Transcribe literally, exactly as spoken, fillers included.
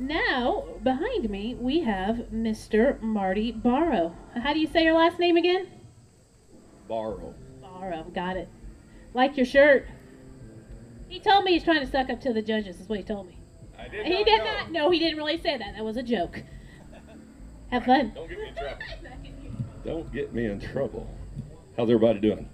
Now, behind me, we have Mister Marty Barrow. How do you say your last name again? Barrow. Barrow, got it. Like your shirt. He told me he's trying to suck up to the judges, is what he told me. I did he not did know. not. No, he didn't really say that. That was a joke. Have fun. Don't get me in trouble. Don't get me in trouble. How's everybody doing?